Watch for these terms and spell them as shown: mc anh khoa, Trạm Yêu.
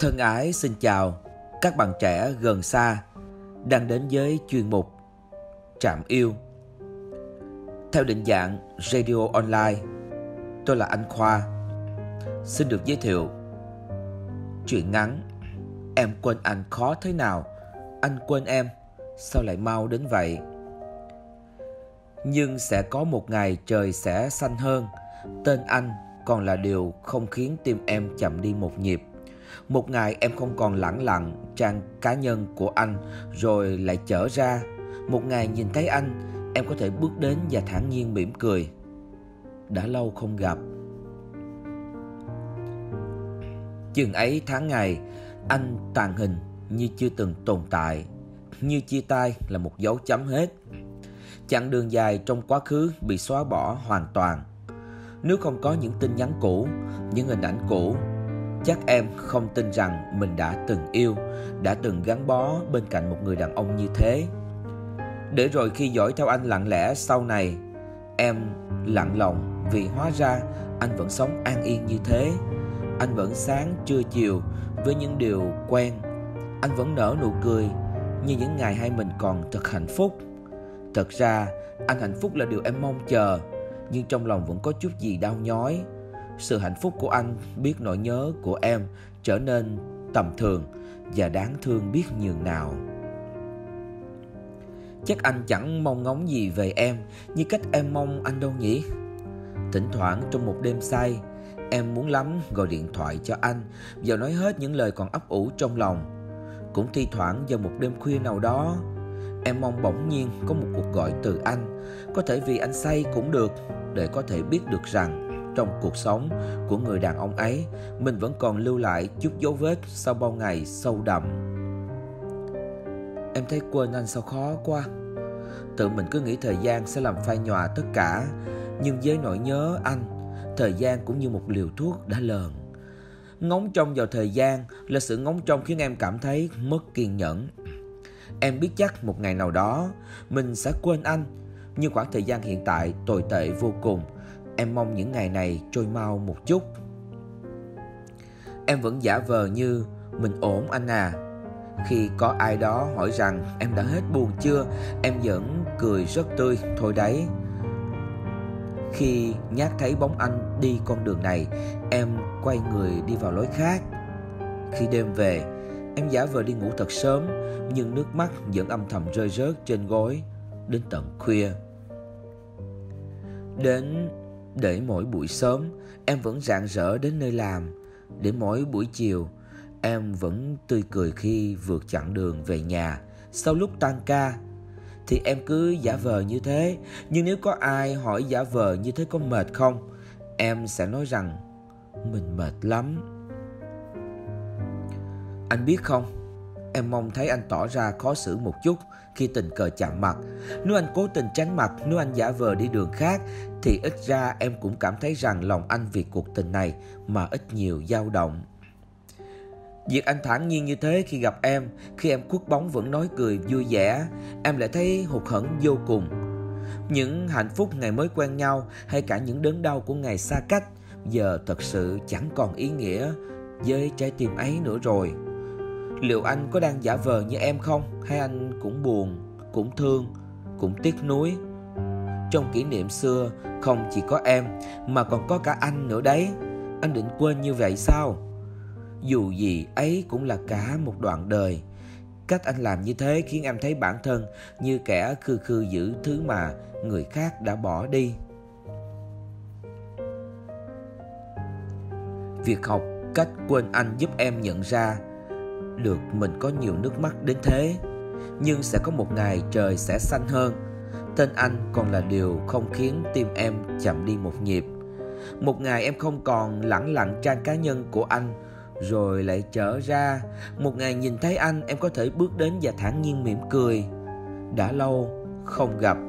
Thân ái xin chào các bạn trẻ gần xa đang đến với chuyên mục Trạm Yêu. Theo định dạng Radio Online, tôi là Anh Khoa. Xin được giới thiệu truyện ngắn Em quên anh khó thế nào, anh quên em sao lại mau đến vậy. Nhưng sẽ có một ngày trời sẽ xanh hơn, tên anh còn là điều không khiến tim em chậm đi một nhịp. Một ngày em không còn lẳng lặng trang cá nhân của anh rồi lại trở ra. Một ngày nhìn thấy anh, em có thể bước đến và thản nhiên mỉm cười. Đã lâu không gặp. Chừng ấy tháng ngày, anh tàn hình như chưa từng tồn tại, như chia tay là một dấu chấm hết. Chặng đường dài trong quá khứ bị xóa bỏ hoàn toàn. Nếu không có những tin nhắn cũ, những hình ảnh cũ, chắc em không tin rằng mình đã từng yêu, đã từng gắn bó bên cạnh một người đàn ông như thế. Để rồi khi dõi theo anh lặng lẽ sau này, em lặng lòng vì hóa ra anh vẫn sống an yên như thế. Anh vẫn sáng trưa chiều với những điều quen. Anh vẫn nở nụ cười như những ngày hai mình còn thật hạnh phúc. Thật ra anh hạnh phúc là điều em mong chờ, nhưng trong lòng vẫn có chút gì đau nhói. Sự hạnh phúc của anh biết nỗi nhớ của em trở nên tầm thường và đáng thương biết nhường nào. Chắc anh chẳng mong ngóng gì về em như cách em mong anh đâu nhỉ. Thỉnh thoảng trong một đêm say, em muốn lắm gọi điện thoại cho anh và nói hết những lời còn ấp ủ trong lòng. Cũng thi thoảng vào một đêm khuya nào đó, em mong bỗng nhiên có một cuộc gọi từ anh. Có thể vì anh say cũng được, để có thể biết được rằng trong cuộc sống của người đàn ông ấy, mình vẫn còn lưu lại chút dấu vết sau bao ngày sâu đậm. Em thấy quên anh sao khó quá. Tự mình cứ nghĩ thời gian sẽ làm phai nhòa tất cả, nhưng với nỗi nhớ anh, thời gian cũng như một liều thuốc đã lờn. Ngóng trông vào thời gian là sự ngóng trông khiến em cảm thấy mất kiên nhẫn. Em biết chắc một ngày nào đó mình sẽ quên anh, nhưng khoảng thời gian hiện tại tồi tệ vô cùng. Em mong những ngày này trôi mau một chút. Em vẫn giả vờ như mình ổn anh à. Khi có ai đó hỏi rằng em đã hết buồn chưa, em vẫn cười rất tươi thôi đấy. Khi nhát thấy bóng anh đi con đường này, em quay người đi vào lối khác. Khi đêm về, em giả vờ đi ngủ thật sớm, nhưng nước mắt vẫn âm thầm rơi rớt trên gối đến tận khuya. Để mỗi buổi sớm em vẫn rạng rỡ đến nơi làm, để mỗi buổi chiều em vẫn tươi cười khi vượt chặng đường về nhà sau lúc tan ca. Thì em cứ giả vờ như thế, nhưng nếu có ai hỏi giả vờ như thế có mệt không, em sẽ nói rằng mình mệt lắm. Anh biết không, em mong thấy anh tỏ ra khó xử một chút khi tình cờ chạm mặt. Nếu anh cố tình tránh mặt, nếu anh giả vờ đi đường khác, thì ít ra em cũng cảm thấy rằng lòng anh vì cuộc tình này mà ít nhiều dao động. Việc anh thản nhiên như thế khi gặp em, khi em khuất bóng vẫn nói cười vui vẻ, em lại thấy hụt hẫng vô cùng. Những hạnh phúc ngày mới quen nhau hay cả những đớn đau của ngày xa cách giờ thật sự chẳng còn ý nghĩa với trái tim ấy nữa rồi. Liệu anh có đang giả vờ như em không, hay anh cũng buồn, cũng thương, cũng tiếc nuối? Trong kỷ niệm xưa không chỉ có em mà còn có cả anh nữa đấy. Anh định quên như vậy sao? Dù gì ấy cũng là cả một đoạn đời. Cách anh làm như thế khiến em thấy bản thân như kẻ khư khư giữ thứ mà người khác đã bỏ đi. Việc học cách quên anh giúp em nhận ra được mình có nhiều nước mắt đến thế, nhưng sẽ có một ngày trời sẽ xanh hơn. Tên anh còn là điều không khiến tim em chậm đi một nhịp. Một ngày em không còn lẳng lặng trang cá nhân của anh rồi lại trở ra. Một ngày nhìn thấy anh, em có thể bước đến và thản nhiên mỉm cười. Đã lâu không gặp.